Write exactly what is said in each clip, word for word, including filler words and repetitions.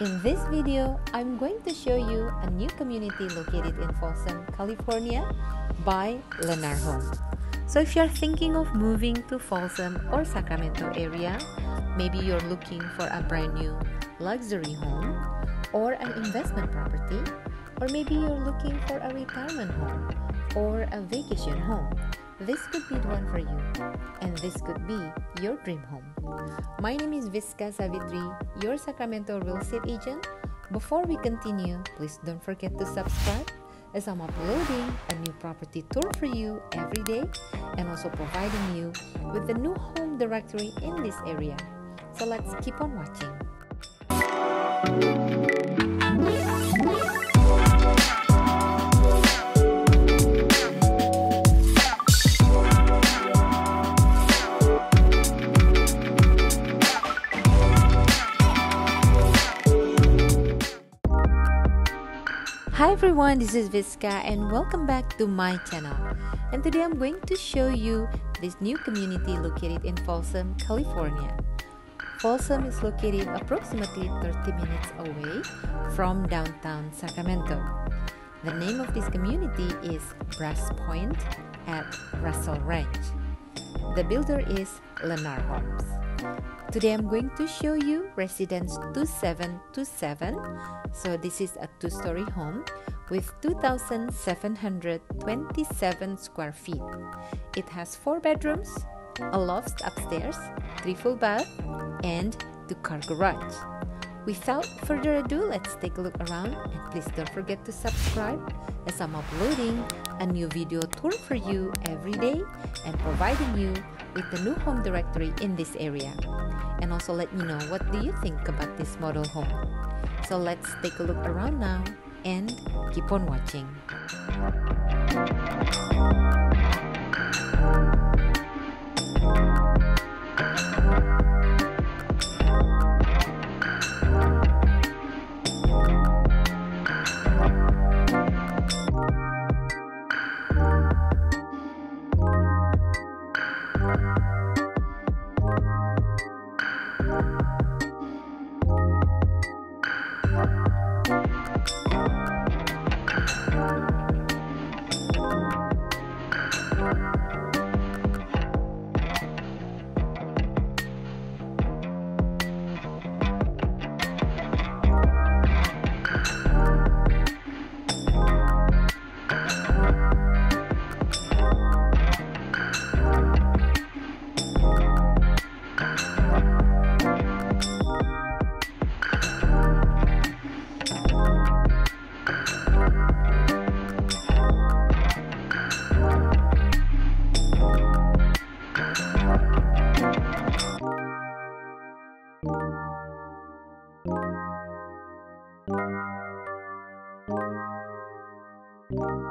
In this video, I'm going to show you a new community located in Folsom, California by Lennar Home. So if you're thinking of moving to Folsom or Sacramento area, maybe you're looking for a brand new luxury home or an investment property, or maybe you're looking for a retirement home or a vacation home, this could be the one for you, and this could be your dream home. My name is Vischa Savitri, your Sacramento real estate agent. Before we continue, please don't forget to subscribe, as I'm uploading a new property tour for you every day and also providing you with the new home directory in this area. So let's keep on watching. Hi everyone, this is Vischa and welcome back to my channel. And today I'm going to show you this new community located in Folsom, California. Folsom is located approximately thirty minutes away from downtown Sacramento. The name of this community is Brass Pointe at Russell Ranch. The builder is Lennar Homes. Today I'm going to show you residence two seven two seven. So this is a two-story home with two thousand seven hundred twenty-seven square feet. It has four bedrooms, a loft upstairs, three full bath, and two-car garage. Without further ado, let's take a look around, and please don't forget to subscribe, as I'm uploading a new video tour for you every day and providing you with the new home directory in this area. And also let me know, what do you think about this model home? So let's take a look around now and keep on watching. Thank you.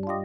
Bye.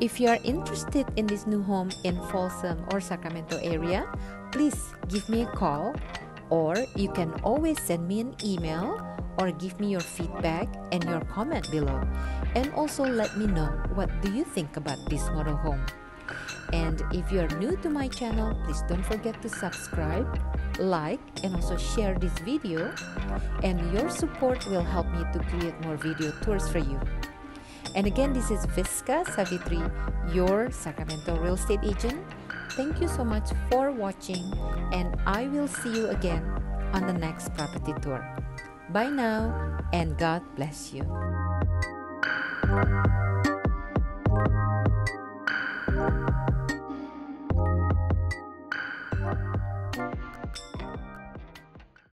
If you are interested in this new home in Folsom or Sacramento area, please give me a call, or you can always send me an email or give me your feedback and your comment below. And also let me know what do you think about this model home. And if you are new to my channel, please don't forget to subscribe, like, and also share this video. And your support will help me to create more video tours for you. And again, this is Vischa Savitri, your Sacramento real estate agent. Thank you so much for watching, and I will see you again on the next property tour. Bye now, and God bless you.